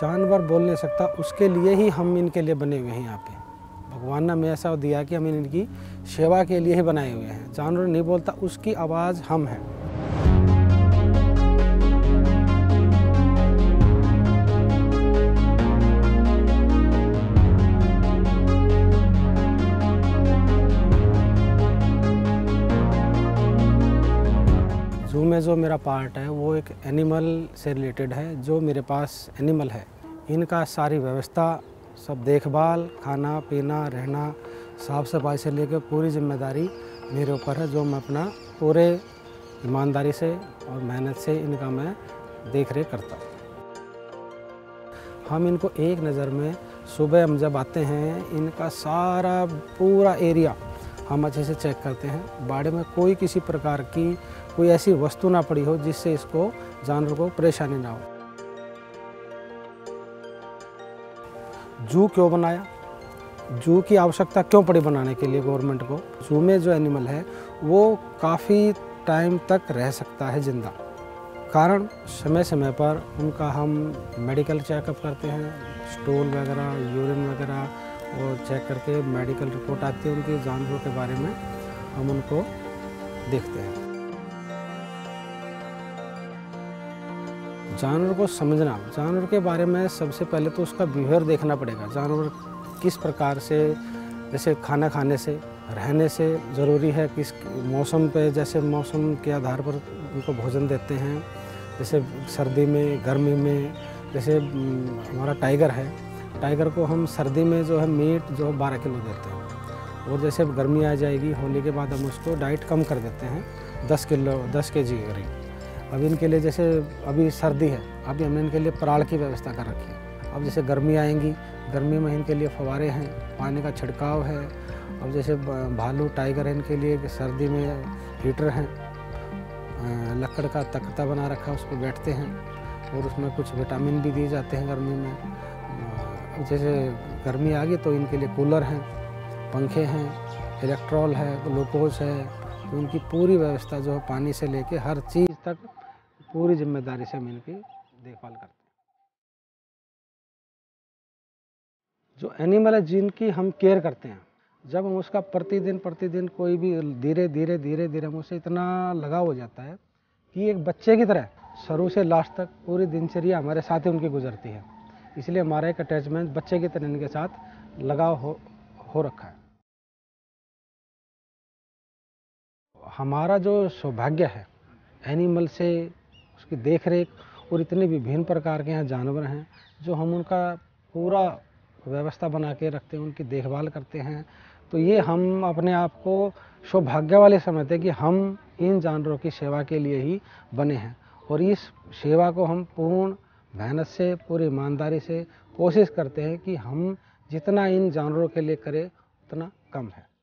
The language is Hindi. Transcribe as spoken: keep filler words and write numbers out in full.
जानवर बोल नहीं सकता, उसके लिए ही हम इनके लिए बने हुए हैं। यहाँ पे भगवान ने हमें ऐसा दिया कि हम इनकी सेवा के लिए ही बनाए हुए हैं। जानवर नहीं बोलता, उसकी आवाज़ हम हैं। जू में जो मेरा पार्ट है वो एक एनिमल से रिलेटेड है। जो मेरे पास एनिमल है, इनका सारी व्यवस्था, सब देखभाल, खाना पीना, रहना, साफ सफाई से लेकर पूरी जिम्मेदारी मेरे ऊपर है, जो मैं अपना पूरे ईमानदारी से और मेहनत से इनका मैं देख रेख करता हूँ। हम इनको एक नज़र में, सुबह हम जब आते हैं, इनका सारा पूरा एरिया हम अच्छे से चेक करते हैं। बाड़े में कोई किसी प्रकार की कोई ऐसी वस्तु ना पड़ी हो जिससे इसको, जानवर को परेशानी ना हो। जू क्यों बनाया, जू की आवश्यकता क्यों पड़ी बनाने के लिए गवर्नमेंट को? जू में जो एनिमल है वो काफ़ी टाइम तक रह सकता है जिंदा। कारण, समय समय पर उनका हम मेडिकल चेकअप करते हैं, स्टूल वगैरह, यूरिन वगैरह, और चेक करके मेडिकल रिपोर्ट आती है उनके, जानवरों के बारे में हम उनको देखते हैं। जानवर को समझना, जानवर के बारे में सबसे पहले तो उसका बिहेवियर देखना पड़ेगा। जानवर किस प्रकार से, जैसे खाना खाने से, रहने से, ज़रूरी है किस मौसम पे, जैसे मौसम के आधार पर उनको भोजन देते हैं। जैसे सर्दी में, गर्मी में, जैसे हमारा टाइगर है, टाइगर को हम सर्दी में जो है मीट जो है बारह किलो देते हैं, और जैसे गर्मी आ जाएगी, होली के बाद हम उसको डाइट कम कर देते हैं, दस किलो दस के जी करीब। अब इनके लिए, जैसे अभी सर्दी है, अभी हमने इनके लिए पराल की व्यवस्था कर रखी है। अब जैसे गर्मी आएंगी, गर्मी में इनके लिए फवारे हैं, पानी का छिड़काव है। अब जैसे भालू, टाइगर है, इनके लिए सर्दी में हीटर हैं, लकड़ का तख्ता बना रखा है, उस पर बैठते हैं, और उसमें कुछ विटामिन भी दिए जाते हैं गर्मी में। जैसे गर्मी आ गई तो इनके लिए कूलर हैं, पंखे हैं, इलेक्ट्रॉल है, ग्लूकोज है। तो उनकी पूरी व्यवस्था जो है, पानी से लेके हर चीज़ तक, पूरी जिम्मेदारी से हम इनकी देखभाल करते हैं। जो एनिमल है, जिनकी हम केयर करते हैं, जब हम उसका प्रतिदिन प्रतिदिन कोई भी धीरे धीरे धीरे धीरे हम उसे इतना लगाव हो जाता है कि एक बच्चे की तरह शुरू से लास्ट तक पूरी दिनचर्या हमारे साथ ही उनकी गुजरती है। इसलिए हमारा एक अटैचमेंट बच्चे की तरह इनके साथ लगाव हो, हो रखा है। हमारा जो सौभाग्य है, एनिमल से उसकी देखरेख, और इतने विभिन्न प्रकार के यहाँ जानवर हैं जो हम उनका पूरा व्यवस्था बना के रखते हैं, उनकी देखभाल करते हैं। तो ये हम अपने आप को सौभाग्य वाले समझते हैं कि हम इन जानवरों की सेवा के लिए ही बने हैं, और इस सेवा को हम पूर्ण मेहनत से, पूरी ईमानदारी से कोशिश करते हैं कि हम जितना इन जानवरों के लिए करें उतना कम है।